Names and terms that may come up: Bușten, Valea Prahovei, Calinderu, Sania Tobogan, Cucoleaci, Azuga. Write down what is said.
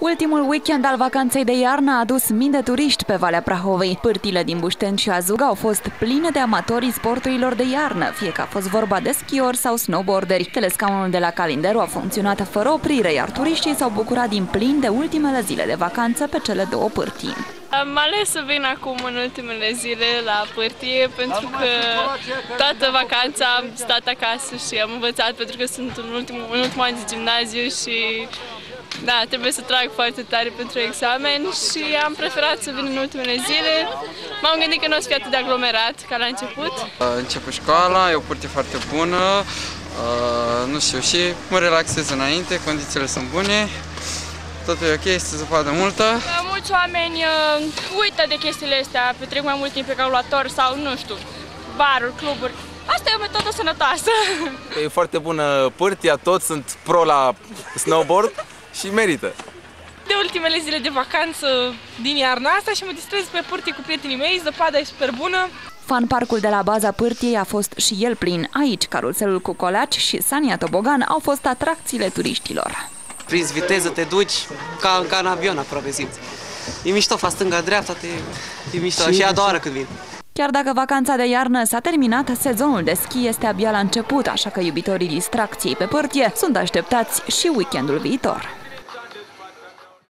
Ultimul weekend al vacanței de iarnă a adus mii de turiști pe Valea Prahovei. Pârtile din Bușten și Azuga au fost pline de amatorii sporturilor de iarnă, fie că a fost vorba de schiori sau snowboarderi. Telescaunul de la Calinderu a funcționat fără oprire, iar turiștii s-au bucurat din plin de ultimele zile de vacanță pe cele două pârtii. Am ales să vin acum în ultimele zile la pârtie pentru că toată vacanța am stat acasă și am învățat pentru că sunt în ultimul an de gimnaziu și da, trebuie să trag foarte tare pentru examen și am preferat să vin în ultimele zile. M-am gândit că nu o să fie atât de aglomerat ca la început. Încep școala, e o pârtie foarte bună, nu știu, și mă relaxez înainte, condițiile sunt bune. Totul e ok, este zăpadă multă. Mulți oameni uită de chestiile astea, petrec mai mult timp pe calculator sau, nu știu, baruri, cluburi. Asta e o metodă sănătoasă. E foarte bună pârtia, toți sunt pro la snowboard și merită. De ultimele zile de vacanță din iarna asta și mă distrez pe pârtie cu prietenii mei, zăpada e super bună. Fanparcul de la baza pârtiei a fost și el plin. Aici, caruselul Cucoleaci și Sania Tobogan au fost atracțiile turiștilor. Prins viteză, te duci ca în avion, aproape simți. E mișto, faci stânga-dreapta, e mișto și a doua oară când vin. Chiar dacă vacanța de iarnă s-a terminat, sezonul de schi este abia la început, așa că iubitorii distracției pe pârtie sunt așteptați și weekendul viitor.